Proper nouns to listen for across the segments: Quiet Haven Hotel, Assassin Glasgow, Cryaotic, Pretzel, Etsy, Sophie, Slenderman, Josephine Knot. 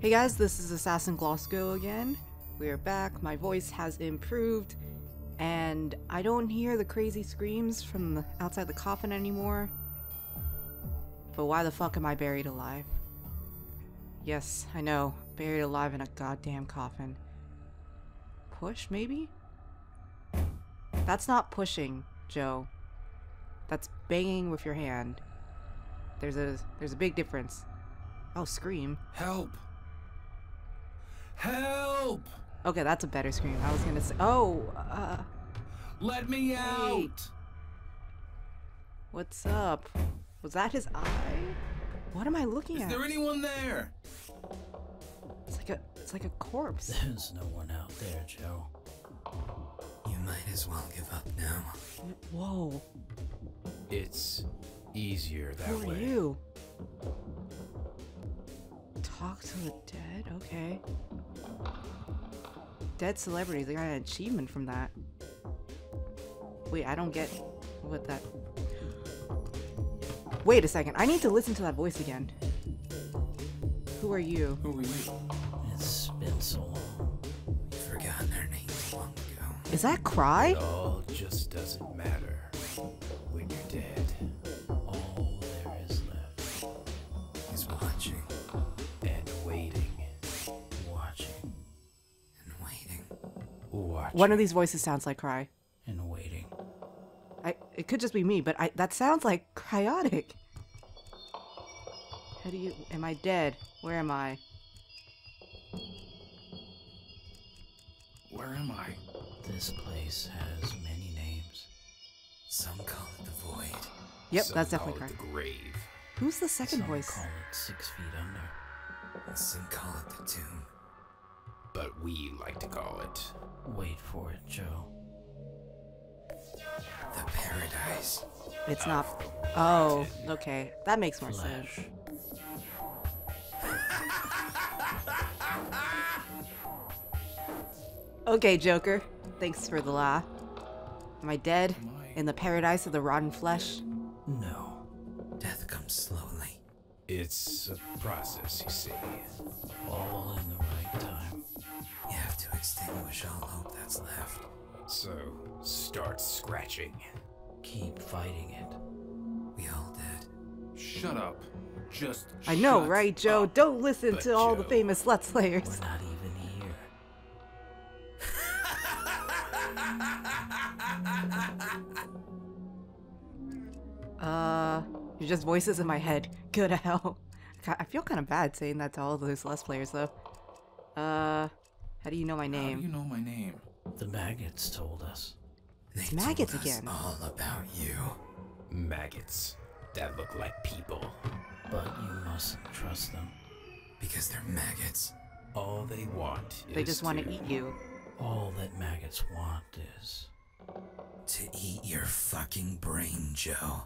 Hey guys, this is Assassin Glasgow again. We're back, my voice has improved, and I don't hear the crazy screams from outside the coffin anymore. But why the fuck am I buried alive? Yes, I know, buried alive in a goddamn coffin. Push, maybe? That's not pushing, Joe. That's banging with your hand. There's a big difference. Oh, scream. Help! Help! Okay, that's a better scream. I was gonna say. Oh. Let me out! What's up? Was that his eye? What am I looking at? Is there anyone there? It's like a corpse. There's no one out there, Joe. You might as well give up now. Whoa. It's easier that way. Who are you? Talk to the dead? Okay. Dead celebrities, they got an achievement from that. Wait, I don't get what that... Wait a second, I need to listen to that voice again. Who are you? Who are you? It's been so long. We've forgotten their names long ago. Is that Cry? It all just doesn't matter when you're dead. All there is left is watching. Watching. One of these voices sounds like Cry. And waiting. It could just be me, but that sounds like Cryaotic. How do you? Am I dead? Where am I? Where am I? This place has many names. Some call it the void. Yep, some that's definitely Cry. The grave. Who's the second voice? Some call it 6 feet under. Some call it the tomb. But we like to call it. Wait for it, Joe. The paradise. It's not. Oh, okay. That makes more sense. Okay, Joker. Thanks for the laugh. Am I dead? In the paradise of the rotten flesh? No. Death comes slowly. It's a process, you see. All in the right time. You have to extinguish all hope that's left. So, start scratching. Keep fighting it. We all did. Shut up. Just I know, right, Joe? Up. Don't listen but to all Joe, the famous Let's Players. We're not even here. You're just voices in my head. Good hell. I feel kind of bad saying that to all those Let's Players, though. How do you know my name? How do you know my name? The maggots told us. It's maggots again. They told us all about you. Maggots that look like people. But you mustn't trust them. Because they're maggots. All they want is They just want to eat you. All that maggots want is... to eat your fucking brain, Joe.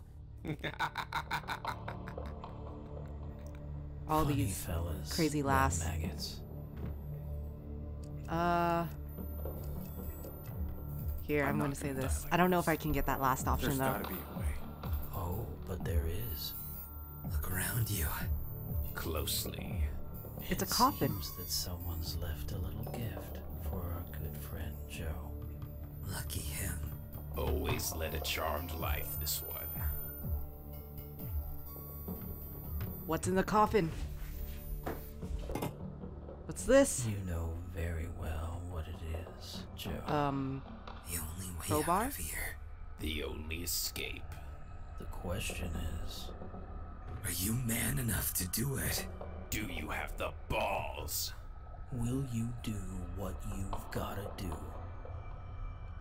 All funny these fellas, crazy laughs. Maggots. Here, I'm gonna say this. I don't know if I can get that last option though. There's gotta be a way. Oh, but there is. Look around you. Closely. It's a coffin. It seems that someone's left a little gift for our good friend Joe. Lucky him. Always led a charmed life, this one. What's in the coffin? What's this? You know very well what it is, Joe. The only way out of here. The only escape. The question is, are you man enough to do it? Do you have the balls? Will you do what you've gotta do?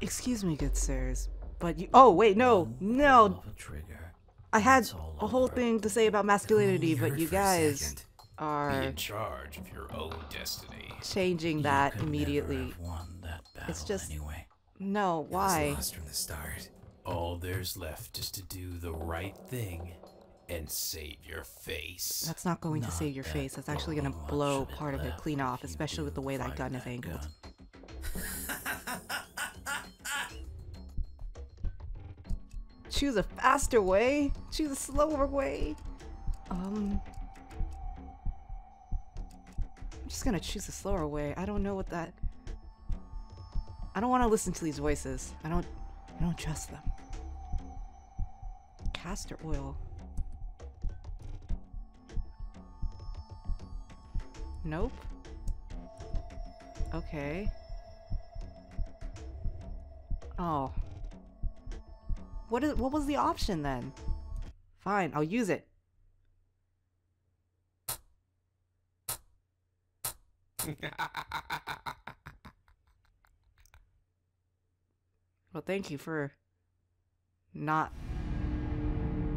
Excuse me, good sirs, but you. Oh wait, no, no. I had a whole thing to say about masculinity, but you guys are in charge of your own destiny. Changing that immediately. It's just no. Why? Lost from the start. All there's left is to do the right thing and save your face. That's not going to save your face. That's actually going to blow part of it clean off, especially with the way that gun is angled. Choose a faster way. Choose a slower way. I'm just gonna choose the slower way. I don't know what that... I don't want to listen to these voices. I don't trust them. Castor oil. Nope. Okay. Oh. What was the option then? Fine, I'll use it. Well, thank you for not...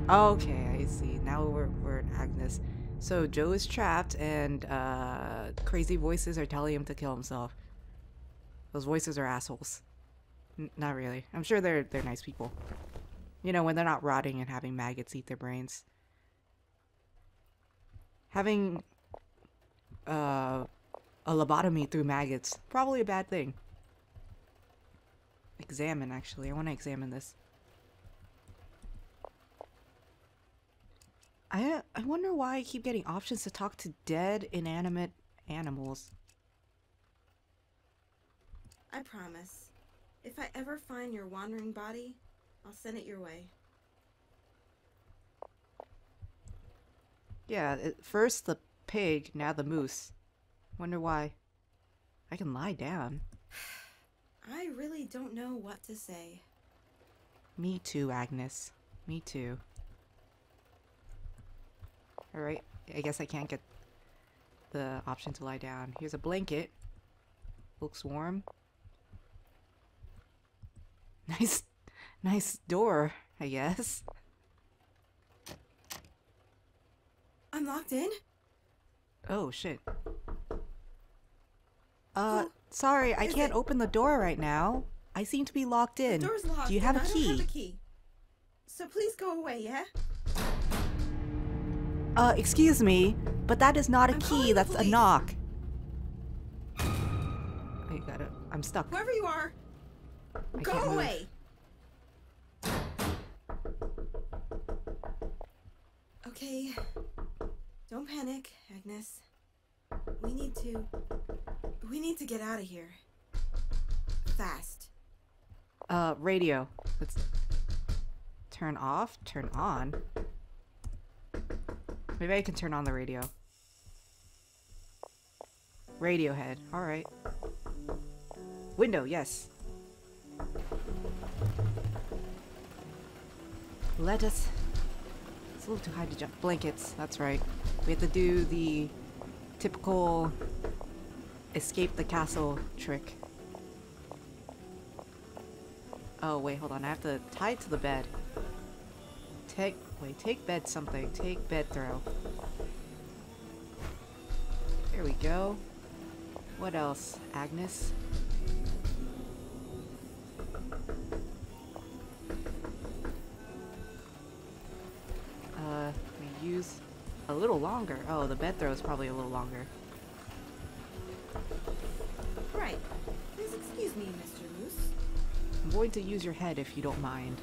Okay, I see. Now we're in Agnes. So Joe is trapped and crazy voices are telling him to kill himself. Those voices are assholes. Not really. I'm sure they're nice people. You know, when they're not rotting and having maggots eat their brains. Having a lobotomy through maggots, probably a bad thing. Examine, actually. I want to examine this. I wonder why I keep getting options to talk to dead, inanimate animals. I promise. If I ever find your wandering body, I'll send it your way. Yeah, first the pig, now the moose. Wonder why. I can lie down. I really don't know what to say. Me too, Agnes. Me too. Alright, I guess I can't get the option to lie down. Here's a blanket. Looks warm. Nice door, I guess. I'm locked in? Oh, shit. Sorry, I can't open the door right now. I seem to be locked in. The door's locked. Do you have a key? I don't have a key. So please go away, yeah? Excuse me, but that is not a key, that's a knock. I got it. I'm stuck. Whoever you are, go away! Okay. Don't panic, Agnes. We need to get out of here. Fast. Radio. Let's turn off, turn on. Maybe I can turn on the radio. Radiohead. Alright. Window, yes. Let us... It's a little too high to jump. Blankets, that's right. We have to do the typical escape the castle trick. Oh, wait, hold on. I have to tie it to the bed. Take bed something. Take bed throw. There we go. What else, Agnes? We use a little longer. Oh, the bed throw is probably a little longer. Right. Please excuse me, Mr. Moose. I'm going to use your head if you don't mind.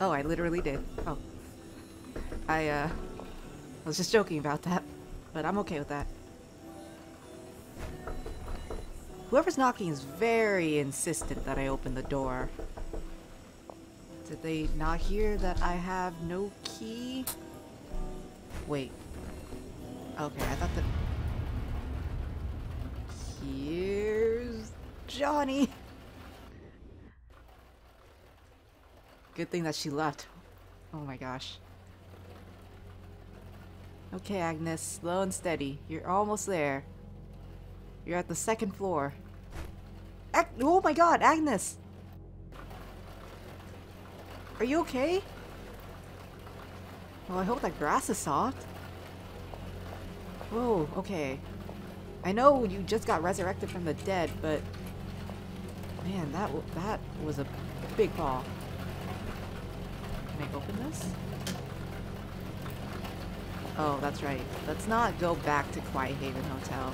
Oh, I literally did. Oh. I was just joking about that, but I'm okay with that. Whoever's knocking is very insistent that I open the door. Did they not hear that I have no key? Wait. Okay, I thought that... Here's Johnny! Good thing that she left. Oh my gosh. Okay, Agnes, slow and steady. You're almost there. You're at the second floor. Oh my god, Agnes! Are you okay? Well, I hope that grass is soft. Whoa, okay. I know you just got resurrected from the dead, but... Man, that was a big ball. Can I open this? Oh, that's right. Let's not go back to Quiet Haven Hotel.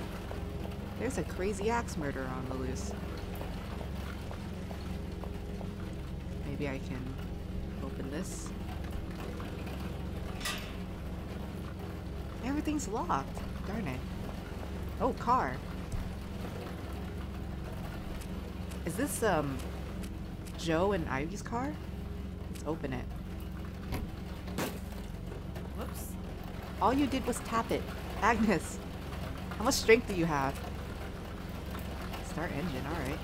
There's a crazy axe murderer on the loose. Maybe I can open this. Everything's locked. Darn it. Oh, car. Is this, Joe and Ivy's car? Let's open it. Whoops. All you did was tap it. Agnes, how much strength do you have? Start engine, alright.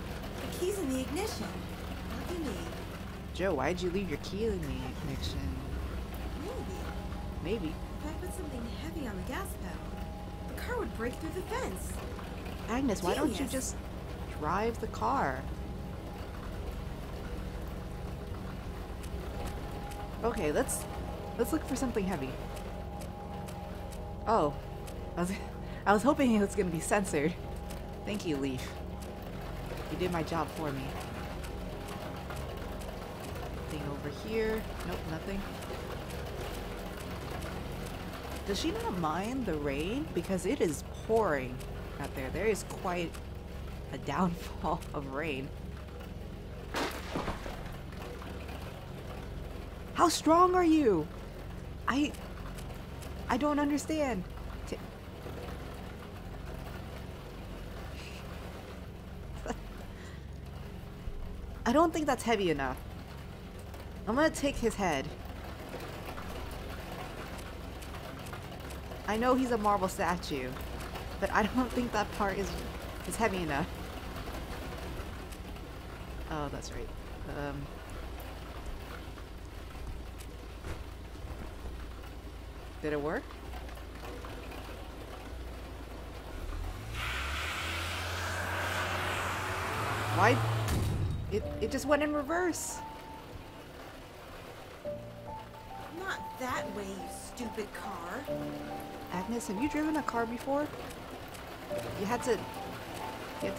The key's in the ignition. What do you need? Joe, why'd you leave your key in the ignition? Maybe. If I put something heavy on the gas pedal, the car would break through the fence. Agnes, why don't you just drive the car? Okay, let's look for something heavy. Oh, I was hoping it was gonna be censored. Thank you, Leaf. You did my job for me. Anything over here? Nope, nothing. Does she not mind the rain? Because it is pouring out there. There is quite a downfall of rain. How strong are you? I don't understand. I don't think that's heavy enough. I'm gonna take his head. I know he's a marble statue, but I don't think that part is heavy enough. Oh, that's right. Did it work? Why? It just went in reverse. Not that way, you stupid car. Agnes, have you driven a car before? You had to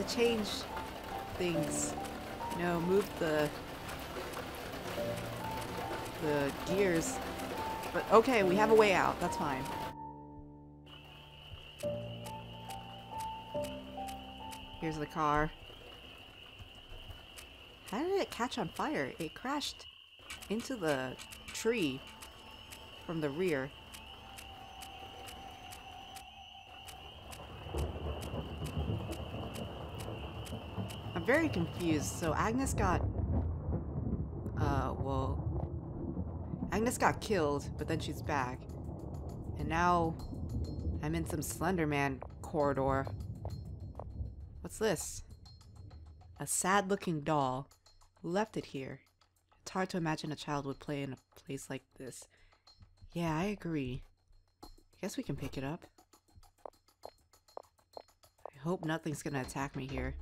change things. You know, move the gears. But okay, we have a way out. That's fine. Here's the car. How did it catch on fire? It crashed into the tree from the rear. I'm very confused. So Agnes got... well... Agnes got killed, but then she's back. And now I'm in some Slenderman corridor. What's this? A sad-looking doll. Who left it here? It's hard to imagine a child would play in a place like this. Yeah, I agree. I guess we can pick it up. I hope nothing's gonna attack me here.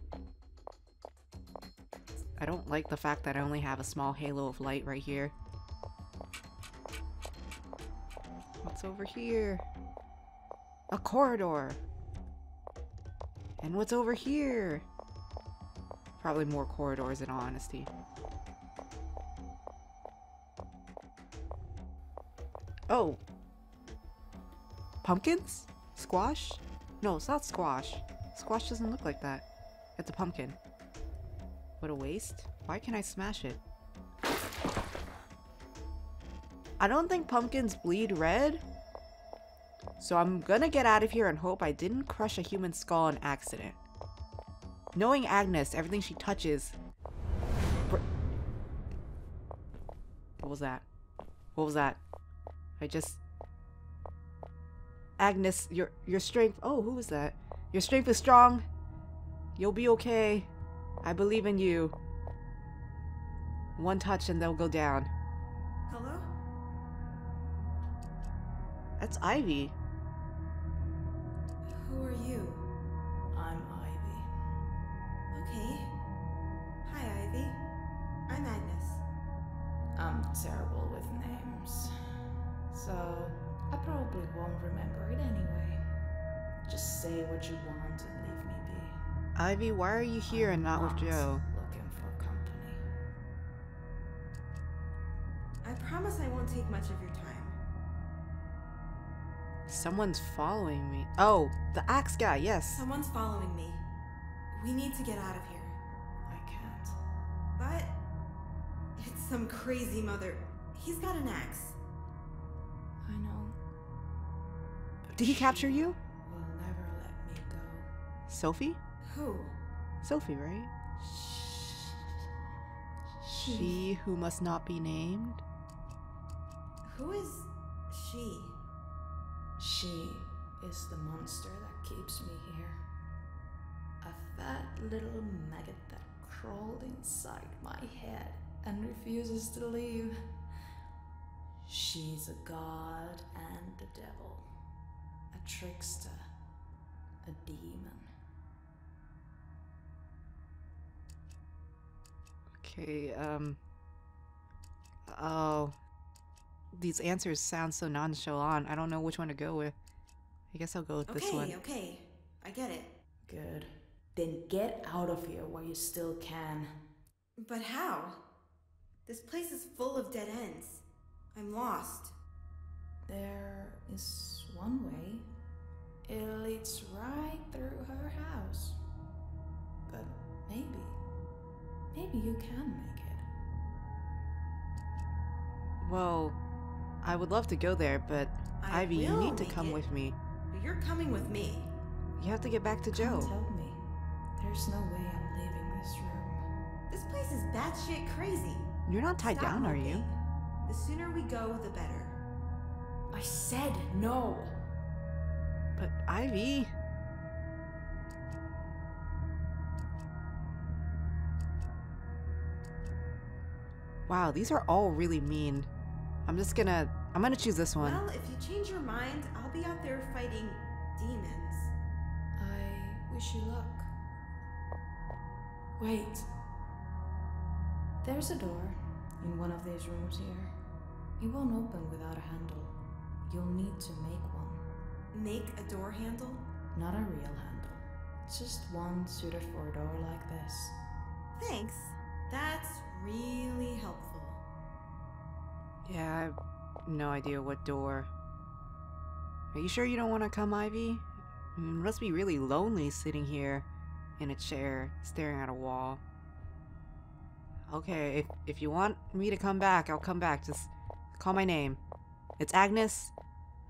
I don't like the fact that I only have a small halo of light right here. What's over here? A corridor! And what's over here? Probably more corridors, in all honesty. Oh! Pumpkins? Squash? No, it's not squash. Squash doesn't look like that. It's a pumpkin. What a waste. Why can't I smash it? I don't think pumpkins bleed red, so I'm gonna get out of here and hope I didn't crush a human skull on accident. Knowing Agnes, everything she touches... What was that? What was that? I just... Agnes, your strength... Oh, who was that? Your strength is strong. You'll be okay. I believe in you. One touch and they'll go down. Hello? That's Ivy. Who are you? I'm Ivy. Okay. Hi, Ivy. I'm Agnes. I'm terrible with names, so I probably won't remember it anyway. Just say what you want and leave me be. Ivy, why are you here and not with Joe? Looking for company. I promise I won't take much of your time. Someone's following me. Oh, the axe guy, yes. Someone's following me. We need to get out of here. I can't. But it's some crazy mother. He's got an axe. I know. Did he capture you? Will never let me go. Sophie? Who? Sophie, right? She who must not be named. Who is she? She is the monster that keeps me here. A fat little maggot that crawled inside my head and refuses to leave. She's a god and a devil, a trickster, a demon. Okay, oh, these answers sound so nonchalant. I don't know which one to go with. I guess I'll go with this one. Okay, I get it. Good. Then get out of here while you still can. But how? This place is full of dead ends. I'm lost. There is one way. It leads right through her house. But maybe you can make it. Well, I would love to go there, but Ivy, you need to come with me. You're coming with me. You have to get back to Joe. Come tell me. There's no way I'm leaving this room. This place is batshit crazy. You're not tied down, are you? The sooner we go, the better. I said no. But Ivy... Wow, these are all really mean. I'm gonna choose this one. Well, if you change your mind, I'll be out there fighting demons. I wish you luck. Wait. There's a door in one of these rooms here. It won't open without a handle. You'll need to make one. Make a door handle? Not a real handle. Just one suited for a door like this. Thanks. That's really helpful. Yeah, I have no idea what door. Are you sure you don't want to come, Ivy? It must be really lonely sitting here in a chair, staring at a wall. Okay, if you want me to come back, I'll come back. Just call my name. It's Agnes,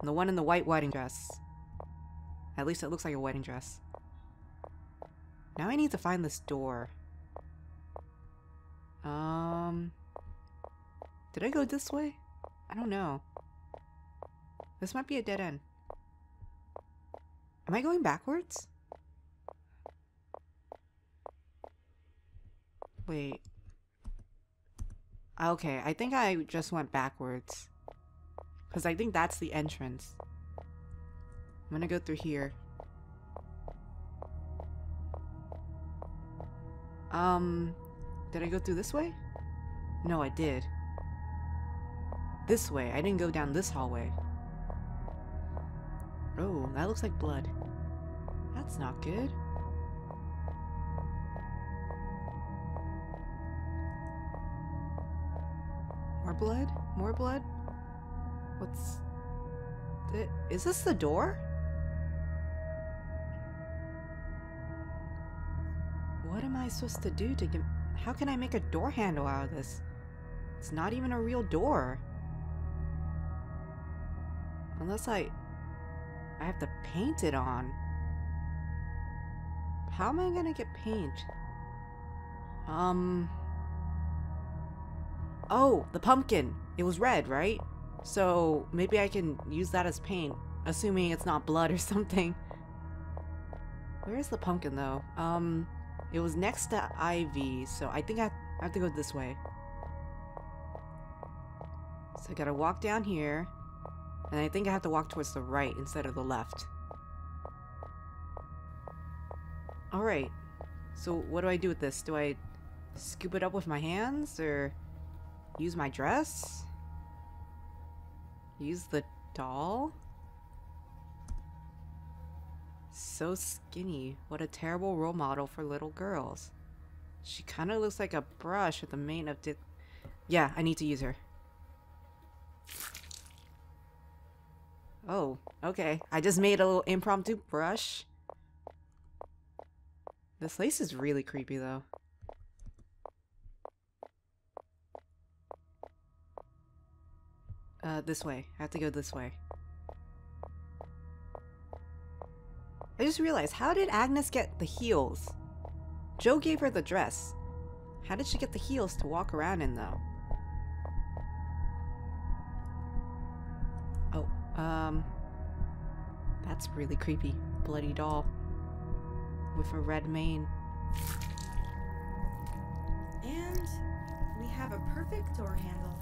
the one in the white wedding dress. At least it looks like a wedding dress. Now I need to find this door. Did I go this way? I don't know. This might be a dead end. Am I going backwards? Wait. Okay, I think I just went backwards. Because I think that's the entrance. I'm gonna go through here. Did I go through this way? No, I did. This way. I didn't go down this hallway. Oh, that looks like blood. That's not good. More blood? More blood? What's... Is this the door? What am I supposed to do to get... How can I make a door handle out of this? It's not even a real door. Unless I have to paint it on. How am I gonna get paint? Oh, the pumpkin! It was red, right? So maybe I can use that as paint, assuming it's not blood or something. Where is the pumpkin though? It was next to Ivy, so I think I have to go this way. So I gotta walk down here, and I think I have to walk towards the right instead of the left. Alright, so what do I do with this? Do I scoop it up with my hands, or use my dress? Use the doll? So skinny. What a terrible role model for little girls. She kind of looks like a brush at the main of the... Yeah, I need to use her. Oh, okay. I just made a little impromptu brush. This lace is really creepy though. This way. I have to go this way. I just realized, how did Agnes get the heels? Joe gave her the dress. How did she get the heels to walk around in, though? Oh, that's really creepy. Bloody doll. With a red mane. And we have a perfect door handle.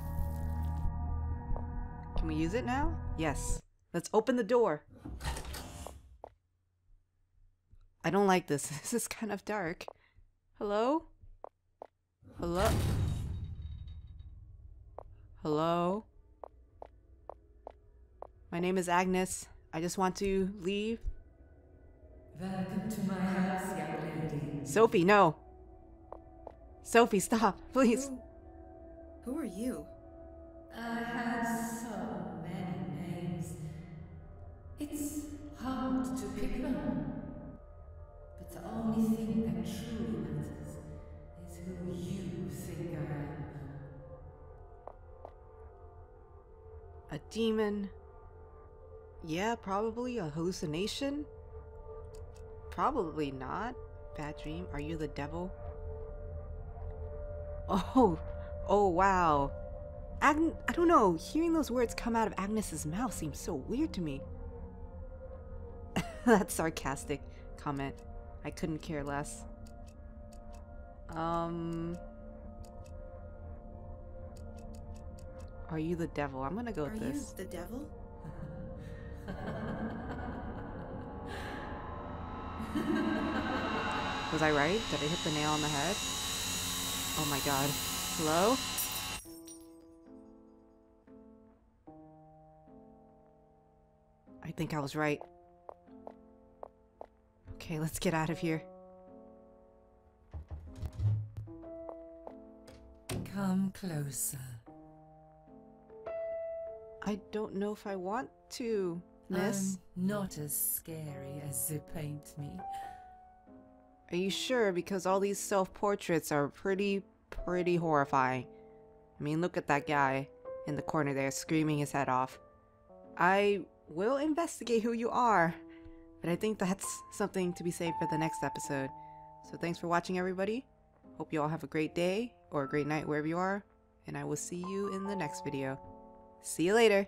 Can we use it now? Yes. Let's open the door. I don't like this. This is kind of dark. Hello? Hello? Hello? My name is Agnes. I just want to leave. Welcome to my house, young lady. Sophie, no! Sophie, stop, please. Who are you? I have so many names. It's hard to pick one. But the only thing that truly matters is who you think I am. A demon. Yeah, probably a hallucination. Probably not. Bad dream. Are you the devil? Oh, oh wow. I don't know. Hearing those words come out of Agnes's mouth seems so weird to me. That's sarcastic comment. I couldn't care less. Are you the devil? I'm gonna go with this. Are you the devil? Was I right? Did I hit the nail on the head? Oh my god. Hello? I think I was right. Okay, let's get out of here. Come closer. I don't know if I want to, miss. I'm not as scary as they paint me. Are you sure? Because all these self-portraits are pretty horrifying. I mean, look at that guy in the corner there screaming his head off. I will investigate who you are, but I think that's something to be saved for the next episode. So thanks for watching, everybody. Hope you all have a great day or a great night wherever you are, and I will see you in the next video. See you later!